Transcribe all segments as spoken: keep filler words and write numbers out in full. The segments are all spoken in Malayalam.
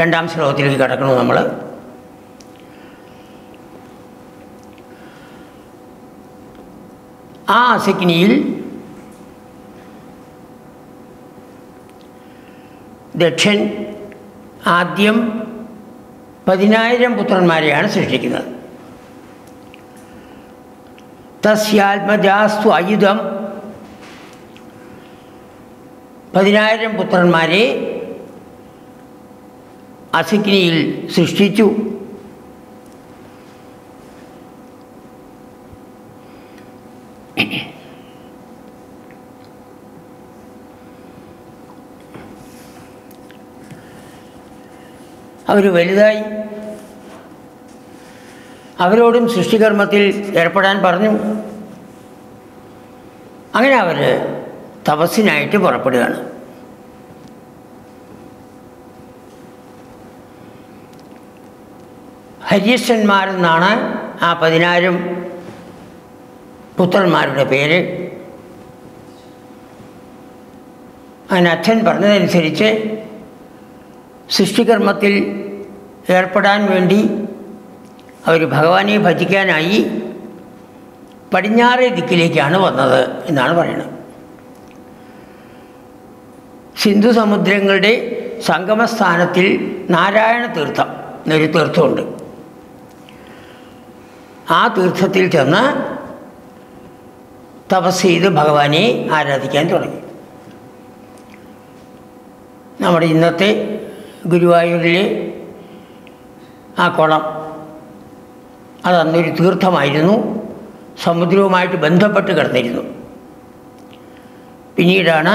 രണ്ടാം ശ്ലോകത്തിലേക്ക് കടക്കണു നമ്മൾ. ആ അസഗ്നിയിൽ ദക്ഷൻ ആദ്യം പതിനായിരം പുത്രന്മാരെയാണ് സൃഷ്ടിക്കുന്നത്. തസ്യാത്മജാസ്തു അയുധം, പതിനായിരം പുത്രന്മാരെ അസഗ്നിയിൽ സൃഷ്ടിച്ചു. അവർ വലുതായി. അവരോടും സൃഷ്ടികർമ്മത്തിൽ ഏർപ്പെടാൻ പറഞ്ഞു. അങ്ങനെ അവർ തപസ്സിനായിട്ട് പുറപ്പെടുകയാണ്. ഹര്യശ്വന്മാരെന്നാണ് ആ പതിനായിരം പുത്രന്മാരുടെ പേര്. അങ്ങനെ അച്ഛൻ പറഞ്ഞതനുസരിച്ച് സൃഷ്ടികർമ്മത്തിൽ ഏർപ്പെടാൻ വേണ്ടി അവർ ഭഗവാനെ ഭജിക്കാനായി പടിഞ്ഞാറേ ദിക്കിലേക്കാണ് വന്നത് എന്നാണ് പറയുന്നത്. സിന്ധു സമുദ്രങ്ങളുടെ സംഗമസ്ഥാനത്തിൽ നാരായണ തീർത്ഥം എന്നൊരു തീർത്ഥമുണ്ട്. ആ തീർത്ഥത്തിൽ ചെന്ന് തപസ് ചെയ്ത് ഭഗവാനെ ആരാധിക്കാൻ തുടങ്ങി. നമ്മുടെ ഇന്നത്തെ ഗുരുവായൂരിലെ ആ കുളം അതന്നൊരു തീർത്ഥമായിരുന്നു. സമുദ്രവുമായിട്ട് ബന്ധപ്പെട്ട് കിടന്നിരുന്നു. പിന്നീടാണ്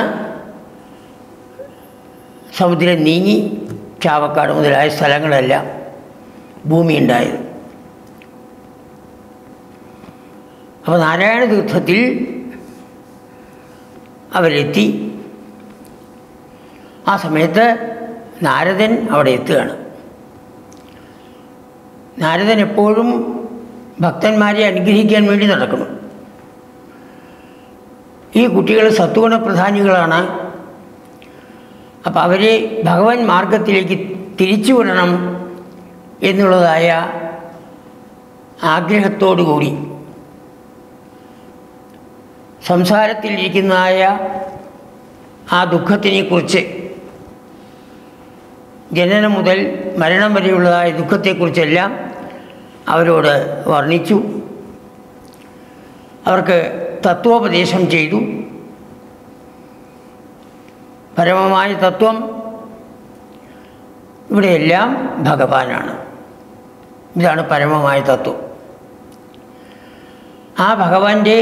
സമുദ്രം നീങ്ങി ചാവക്കാട് മുതലായ സ്ഥലങ്ങളെല്ലാം ഭൂമിയുണ്ടായത്. അപ്പോൾ നാരായണ തീർത്ഥത്തിൽ അവരെത്തി. ആ സമയത്ത് നാരദൻ അവിടെ എത്തുകയാണ്. നാരദൻ എപ്പോഴും ഭക്തന്മാരെ അനുഗ്രഹിക്കാൻ വേണ്ടി നടക്കുന്നു. ഈ കുട്ടികൾ സത്വഗുണപ്രധാനികളാണ്. അപ്പോൾ അവരെ ഭഗവാൻ മാർഗത്തിലേക്ക് തിരിച്ചു വിടണം എന്നുള്ളതായ ആഗ്രഹത്തോടുകൂടി സംസാരത്തിലിരിക്കുന്നതായ ആ ദുഃഖത്തിനെക്കുറിച്ച്, ജനനം മുതൽ മരണം വരെയുള്ളതായ ദുഃഖത്തെക്കുറിച്ചെല്ലാം അവരോട് വർണ്ണിച്ചു. അവർക്ക് തത്വോപദേശം ചെയ്തു. പരമമായ തത്വം ഇവിടെയെല്ലാം ഭഗവാനാണ്. ഇതാണ് പരമമായ തത്വം. ആ ഭഗവാന്റെ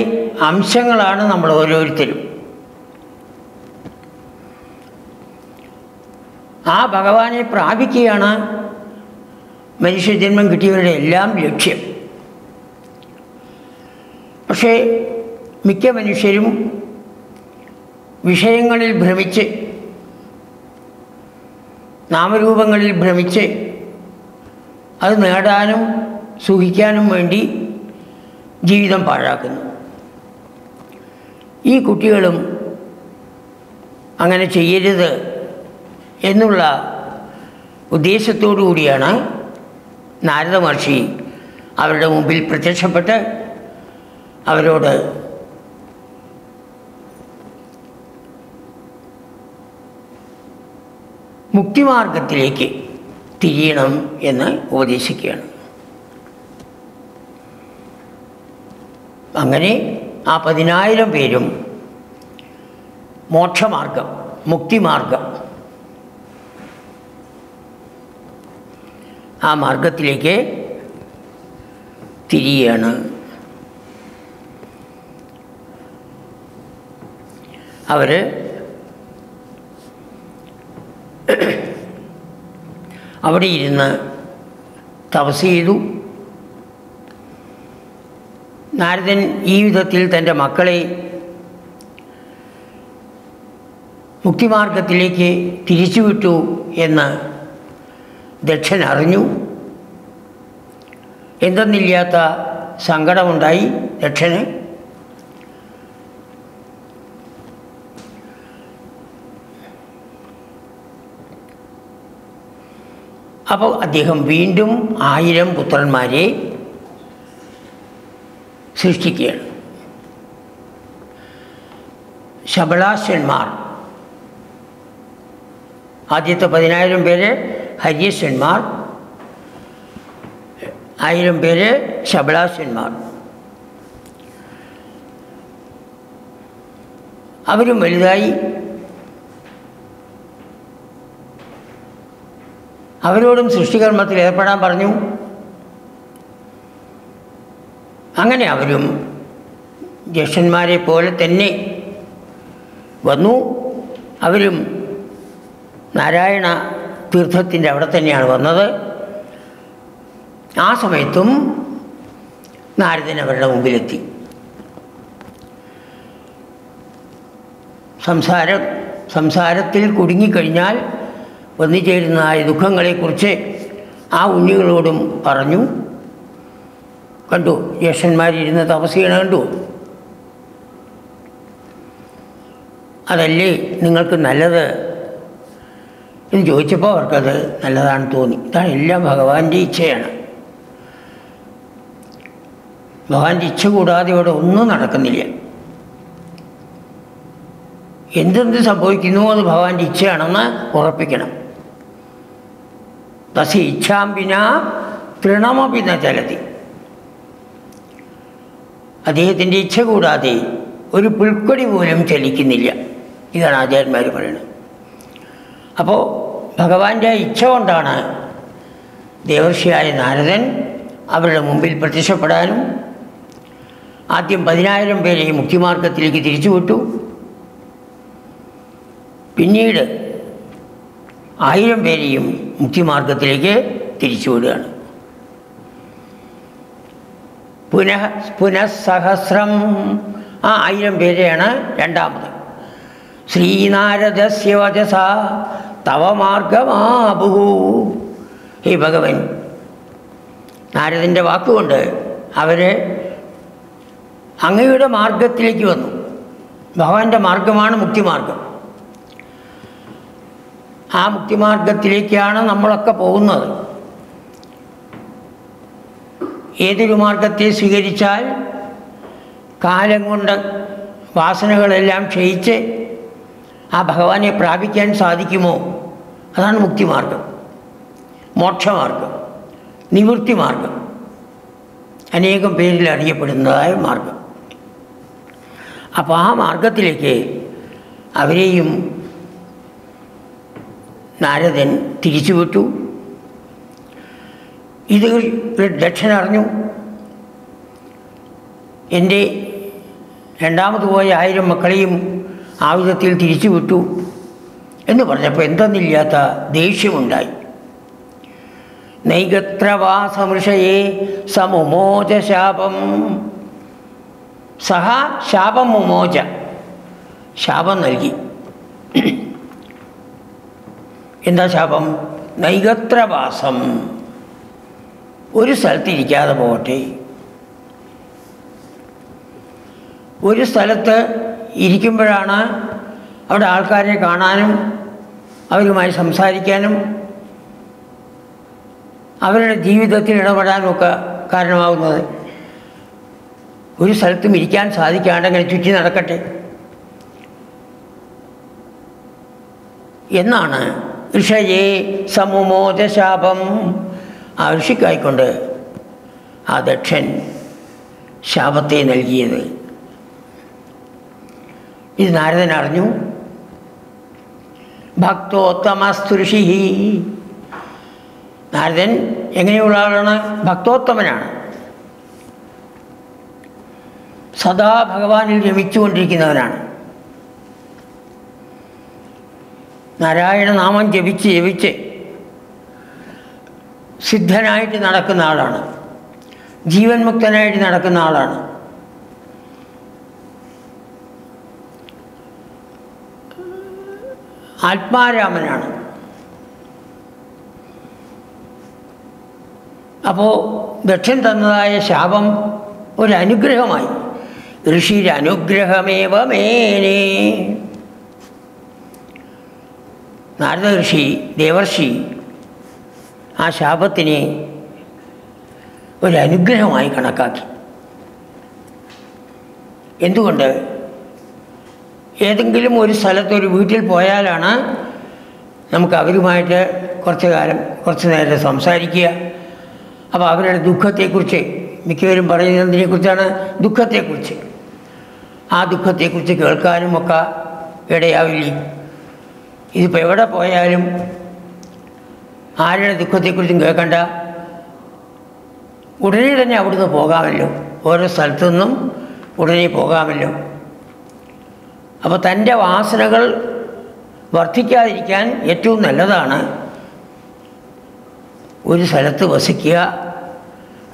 അംശങ്ങളാണ് നമ്മൾ ഓരോരുത്തരും. ആ ഭഗവാനെ പ്രാപിക്കുകയാണ് മനുഷ്യജന്മം കിട്ടിയവരുടെ എല്ലാം ലക്ഷ്യം. പക്ഷേ മിക്ക മനുഷ്യരും വിഷയങ്ങളിൽ ഭ്രമിച്ച്, നാമരൂപങ്ങളിൽ ഭ്രമിച്ച് അത് നേടാനും സുഖിക്കാനും വേണ്ടി ജീവിതം പാഴാക്കുന്നു. ഈ കുട്ടികളും അങ്ങനെ ചെയ്യരുത് എന്നുള്ള ഉദ്ദേശത്തോടു കൂടിയാണ് നാരദ മഹർഷി അവരുടെ മുമ്പിൽ പ്രത്യക്ഷപ്പെട്ട് അവരോട് മുക്തിമാർഗത്തിലേക്ക് തിരിയണം എന്ന് ഉപദേശിക്കുകയാണ്. അങ്ങനെ ആ പതിനായിരം പേരും മോക്ഷമാർഗം, മുക്തിമാർഗം, ആ മാർഗത്തിലേക്ക് തിരിയാണ്. അവർ അവിടെ ഇരുന്ന് തപസ് ചെയ്തു. നാരദൻ ഈ വിധത്തിൽ തൻ്റെ മക്കളെ മുക്തിമാർഗത്തിലേക്ക് തിരിച്ചുവിട്ടു എന്ന് ദക്ഷൻ അറിഞ്ഞു. എന്തെന്നില്ലാത്ത സങ്കടമുണ്ടായി ദക്ഷന്. അപ്പോൾ അദ്ദേഹം വീണ്ടും ആയിരം പുത്രന്മാരെ സൃഷ്ടിക്കുകയാണ്. ശബളാശ്വന്മാർ, ആദ്യത്തെ പതിനായിരം പേര് ഹര്യശ്വന്മാർ, ആയിരം പേര് ശബളാശ്വന്മാർ. അവരും വലുതായി. അവരോടും സൃഷ്ടികർമ്മത്തിൽ ഏർപ്പെടാൻ പറഞ്ഞു. അങ്ങനെ അവരും ജ്യേഷ്ഠന്മാരെ പോലെ തന്നെ വന്നു. അവരും നാരായണ തീർത്ഥത്തിൻ്റെ അവിടെ തന്നെയാണ് വന്നത്. ആ സമയത്തും നാരദൻ അവരുടെ മുമ്പിലെത്തി. സംസാരം സംസാരത്തിൽ കുടുങ്ങിക്കഴിഞ്ഞാൽ വന്നു ചേരുന്നതായ ദുഃഖങ്ങളെക്കുറിച്ച് ആ ഉണ്ണികളോടും പറഞ്ഞു. കണ്ടു, ജ്യേഷ്ഠന്മാരിരുന്ന് തപസ് ചെയ്യണ കണ്ടു. അതല്ലേ നിങ്ങൾക്ക് നല്ലത് എന്ന് ചോദിച്ചപ്പോൾ അവർക്കത് നല്ലതാണെന്ന് തോന്നി. ഇതാണ് എല്ലാം ഭഗവാന്റെ ഇച്ഛയാണ്. ഭഗവാന്റെ ഇച്ഛ കൂടാതെ ഇവിടെ ഒന്നും നടക്കുന്നില്ല. എന്തെന്ത് സംഭവിക്കുന്നു അത് ഭഗവാന്റെ ഇച്ഛയാണെന്ന് ഉറപ്പിക്കണം. തസ്യ ഇച്ഛാംബിന തൃണമപി ന ചലതി. അദ്ദേഹത്തിൻ്റെ ഇച്ഛ കൂടാതെ ഒരു പുൽക്കൊടി പോലും ചലിക്കുന്നില്ല. ഇതാണ് ആചാര്യന്മാർ പറയുന്നത്. അപ്പോൾ ഭഗവാന്റെ ഇച്ഛ കൊണ്ടാണ് ദേവർഷിയായ നാരദൻ അവരുടെ മുമ്പിൽ പ്രത്യക്ഷപ്പെടാനും ആദ്യം പതിനായിരം പേരെ മുക്തിമാർഗത്തിലേക്ക് തിരിച്ചുവിട്ടു. പിന്നീട് ആയിരം പേരെയും മുക്തിമാർഗത്തിലേക്ക് തിരിച്ചുവിടുകയാണ്. പുനഃ പുനഃസഹസ്രം, ആ ആയിരം പേരെയാണ് രണ്ടാമത്. ശ്രീനാരദസ്യ വചസാ തവ മാർഗമാപുഹു. ഹേ ഭഗവൻ, നാരദൻ്റെ വാക്കുകൊണ്ട് അവർ അങ്ങയുടെ മാർഗത്തിലേക്ക് വന്നു. ഭഗവാന്റെ മാർഗമാണ് മുക്തിമാർഗം. ആ മുക്തിമാർഗത്തിലേക്കാണ് നമ്മളൊക്കെ പോകുന്നത്. ഏതൊരു മാർഗത്തെ സ്വീകരിച്ചാൽ കാലം കൊണ്ട് വാസനകളെല്ലാം ക്ഷയിച്ച് ആ ഭഗവാനെ പ്രാപിക്കാൻ സാധിക്കുമോ? അതാണ് മുക്തിമാർഗം, മോക്ഷമാർഗം, നിവൃത്തി മാർഗം, അനേകം പേരിൽ അറിയപ്പെടുന്നതായ മാർഗം. അപ്പോൾ ആ മാർഗത്തിലേക്ക് അവരെയും നാരദൻ തിരിച്ചുവിട്ടു. ഇത് ദക്ഷൻ അറിഞ്ഞു. എൻ്റെ രണ്ടാമത് പോയ ആയിരം മക്കളെയും ആയുധത്തിൽ തിരിച്ചുവിട്ടു എന്ന് പറഞ്ഞപ്പോൾ എന്തെന്നില്ലാത്ത ദേഷ്യമുണ്ടായി. നൈഗത്ര വാ സമൃഷയെ സമുമോച ശാപം. സഹ ശാപം മുമോച, ശാപം നൽകി. എന്താ ശാപം? നൈഗത്രവാസം, ഒരു സ്ഥലത്തിരിക്കാതെ പോകട്ടെ. ഒരു സ്ഥലത്ത് ഇരിക്കുമ്പോഴാണ് അവിടെ ആൾക്കാരെ കാണാനും അവരുമായി സംസാരിക്കാനും അവരുടെ ജീവിതത്തിൽ ഇടപെടാനുമൊക്കെ കാരണമാകുന്നത്. ഒരു സ്ഥലത്തും ഇരിക്കാൻ സാധിക്കാണ്ട് അങ്ങനെ ചുറ്റി നടക്കട്ടെ എന്നാണ് ഋഷയെ സമുമോചശാപം. ആ ഋഷിക്കായിക്കൊണ്ട് ആ ദക്ഷൻ ശാപത്തെ നൽകിയത്. ഇത് നാരദൻ അറിഞ്ഞു. ഭക്തോത്തമസ്തു ഋഷി. നാരദൻ എങ്ങനെയുള്ള ആളാണ്? ഭക്തോത്തമനാണ്. സദാ ഭഗവാനിൽ രമിച്ചുകൊണ്ടിരിക്കുന്നവനാണ്. നാരായണനാമം ജപിച്ച് ജപിച്ച് സിദ്ധനായിട്ട് നടക്കുന്ന ആളാണ്, ജീവൻ മുക്തനായിട്ട് നടക്കുന്ന ആളാണ്. ആത്മാരാമനാണ്. അപ്പോൾ ദക്ഷൻ തന്നതായ ശാപം ഒരനുഗ്രഹമായി. ഋഷിരനുഗ്രഹമേവ മേനേ. നാരദ ഋഷി, ദേവർഷി ആ ശാപത്തിനെ ഒരു അനുഗ്രഹമായി കണക്കാക്കി. എന്തുകൊണ്ട്? ഏതെങ്കിലും ഒരു സ്ഥലത്ത് ഒരു വീട്ടിൽ പോയാലാണ് നമുക്ക് അവരുമായിട്ട് കുറച്ച് കാലം കുറച്ച് നേരം സംസാരിക്കുക. അപ്പോൾ അവരുടെ ദുഃഖത്തെക്കുറിച്ച് മിക്കവരും പറയുന്നതിനെക്കുറിച്ചാണ്, ദുഃഖത്തെക്കുറിച്ച്. ആ ദുഃഖത്തെക്കുറിച്ച് കേൾക്കാനും ഒക്കെ ഇടയാവില്ലേ. ഇതിപ്പോൾ എവിടെ പോയാലും ആരുടെ ദുഃഖത്തെക്കുറിച്ചും കേൾക്കണ്ട, ഉടനെ തന്നെ അവിടുന്ന് പോകാമല്ലോ, ഓരോ സ്ഥലത്തു നിന്നും ഉടനെ പോകാമല്ലോ. അപ്പോൾ തൻ്റെ വാസനകൾ വർദ്ധിക്കാതിരിക്കാൻ ഏറ്റവും നല്ലതാണ് ഒരു സ്ഥലത്ത് വസിക്കുക,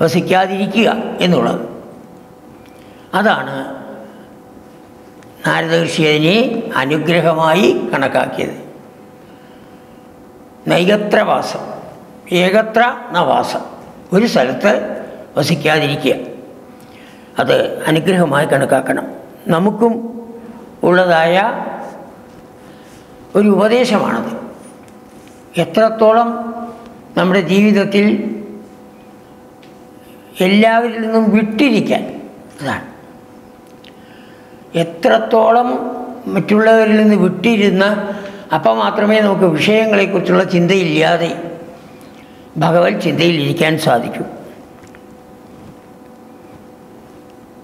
വസിക്കാതിരിക്കുക എന്നുള്ളത്. അതാണ് നാരദ ഋഷി അതിനെ അനുഗ്രഹമായി കണക്കാക്കിയത്. നൈകത്ര വാസം, ഏകത്ര നവാസം, ഒരു സ്ഥലത്ത് വസിക്കാതിരിക്കുക, അത് അനുഗ്രഹമായി കണക്കാക്കണം. നമുക്കും ഉള്ളതായ ഒരു ഉപദേശമാണത്. എത്രത്തോളം നമ്മുടെ ജീവിതത്തിൽ എല്ലാവരിൽ നിന്നും വിട്ടിരിക്കാൻ, അതാണ് എത്രത്തോളം മറ്റുള്ളവരിൽ നിന്ന് വിട്ടിരുന്ന, അപ്പം മാത്രമേ നമുക്ക് വിഷയങ്ങളെക്കുറിച്ചുള്ള ചിന്തയില്ലാതെ ഭഗവത് ചിന്തയിലിരിക്കാൻ സാധിക്കൂ.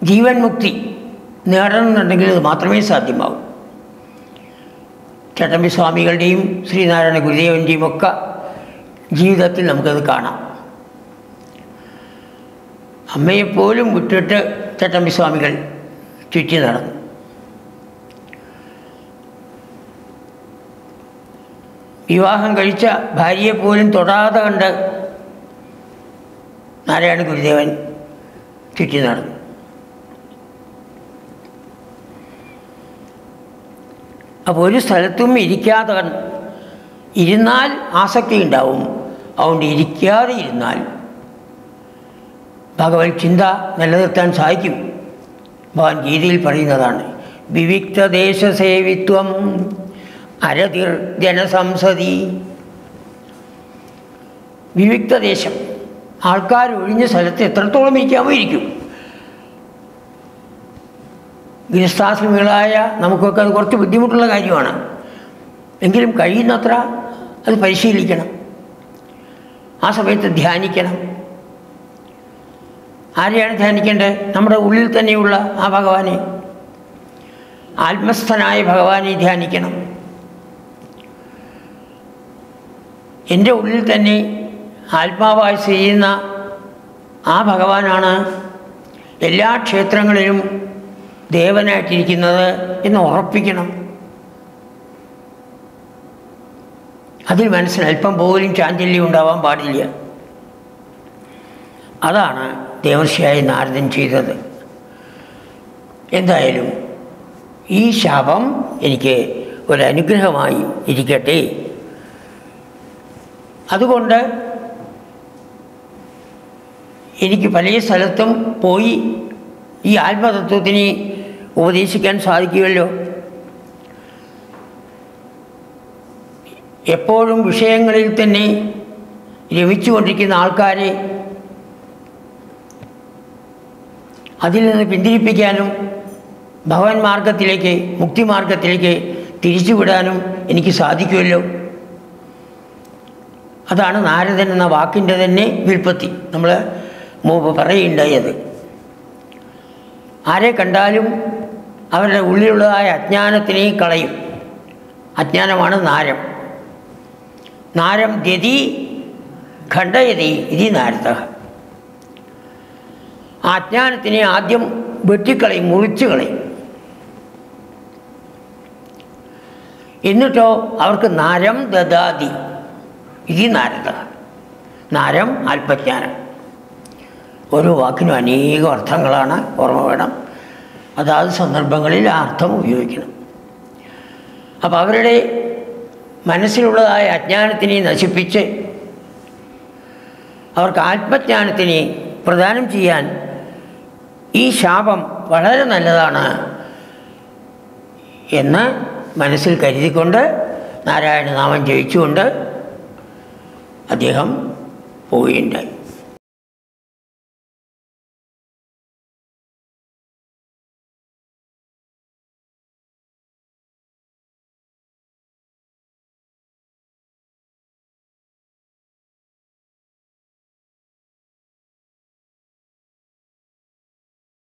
ജീവൻ മുക്തി നേടണമെന്നുണ്ടെങ്കിൽ ഇത് മാത്രമേ സാധ്യമാകൂ. ചട്ടമ്പി സ്വാമികളുടെയും ശ്രീനാരായണ ഗുരുദേവൻ്റെയും ഒക്കെ ജീവിതത്തിൽ നമുക്കത് കാണാം. അമ്മയെപ്പോലും വിട്ടിട്ട് ചട്ടമ്പി സ്വാമികൾ ചുറ്റി നടന്നു. വിവാഹം കഴിച്ച ഭാര്യയെപ്പോലും തൊടാതെ കണ്ട് നാരായണ ഗുരുദേവൻ ചുറ്റി നടന്നു. അപ്പോൾ ഒരു സ്ഥലത്തും ഇരിക്കാതെ കണ്ട്, ഇരുന്നാൽ ആസക്തി ഉണ്ടാവും, അതുകൊണ്ട് ഇരിക്കാതെ ഇരുന്നാൽ ഭഗവത് ചിന്ത നിലനിർത്താൻ സാധിക്കും. ഭഗവാൻ ഗീതയിൽ പറയുന്നതാണ്, വിവിക്തദേശസേവിത്വം അരതിർ ജനസംസതി. വിവിക്തദേശം, ആൾക്കാർ ഒഴിഞ്ഞ സ്ഥലത്ത് എത്രത്തോളം ഇരിക്കാമോ ഇരിക്കും. ഗൃഹസ്ഥാശ്രമികളായ നമുക്കൊക്കെ അത് കുറച്ച് ബുദ്ധിമുട്ടുള്ള കാര്യമാണ്. എങ്കിലും കഴിയുന്നത്ര അത് പരിശീലിക്കണം. ആ സമയത്ത് ധ്യാനിക്കണം. ആരെയാണ് ധ്യാനിക്കേണ്ടത്? നമ്മുടെ ഉള്ളിൽ തന്നെയുള്ള ആ ഭഗവാനെ, ആത്മസ്ഥനായ ഭഗവാനെ ധ്യാനിക്കണം. എൻ്റെ ഉള്ളിൽ തന്നെ ആത്മാവായി ചെയ്യുന്ന ആ ഭഗവാനാണ് എല്ലാ ക്ഷേത്രങ്ങളിലും ദേവനായിട്ടിരിക്കുന്നത് എന്ന് ഉറപ്പിക്കണം. അതിൽ മനസ്സിന് അല്പം പോലും ചാഞ്ചല്യം ഉണ്ടാവാൻ പാടില്ല. അതാണ് ദേവർഷിയായ നാരദൻ ചെയ്തത്. എന്തായാലും ഈ ശാപം എനിക്ക് ഒരനുഗ്രഹമായി ഇരിക്കട്ടെ, അതുകൊണ്ട് എനിക്ക് പല സ്ഥലത്തും പോയി ഈ ആത്മതത്വത്തിന് ഉപദേശിക്കാൻ സാധിക്കുമല്ലോ. എപ്പോഴും വിഷയങ്ങളിൽ തന്നെ രമിച്ചുകൊണ്ടിരിക്കുന്ന ആൾക്കാരെ അതിൽ നിന്ന് പിന്തിരിപ്പിക്കാനും ഭഗവൻ മാർഗത്തിലേക്ക്, മുക്തിമാർഗത്തിലേക്ക് തിരിച്ചുവിടാനും എനിക്ക് സാധിക്കുമല്ലോ. അതാണ് നാരദൻ എന്ന വാക്കിൻ്റെ തന്നെ വ്യുൽപ്പത്തി. നമ്മൾ മുമ്പ് പറയുകയുണ്ടായത്, ആരെ കണ്ടാലും അവരുടെ ഉള്ളിലുള്ളതായ അജ്ഞാനത്തിനെ കളയും. അജ്ഞാനമാണ് നാരം. നാരം ഗതി ഖണ്ഡയതി ഇതി നാരദ. ആ അജ്ഞാനത്തിനെ ആദ്യം വെട്ടിക്കളയും, മുറിച്ച് കളയും. എന്നിട്ടോ അവർക്ക് നാരം ദദാതി ഇതി നാരദ. നാരം അല്പജ്ഞാനം. ഓരോ വാക്കിനും അനേകം അർത്ഥങ്ങളാണ്, ഓർമ്മ വേണം. അതാത് സന്ദർഭങ്ങളിൽ ആ അർത്ഥം ഉപയോഗിക്കണം. അപ്പോൾ അവരുടെ മനസ്സിലുള്ളതായ അജ്ഞാനത്തിനെ നശിപ്പിച്ച് അവർക്ക് ആത്മജ്ഞാനത്തിനെ പ്രദാനം ചെയ്യാൻ ഈ ശാപം വളരെ നല്ലതാണ് എന്ന് മനസ്സിൽ കരുതിക്കൊണ്ട് നാരായണനാമം ജപിച്ചുകൊണ്ട് അദ്ദേഹം പോയിൻ്റായി.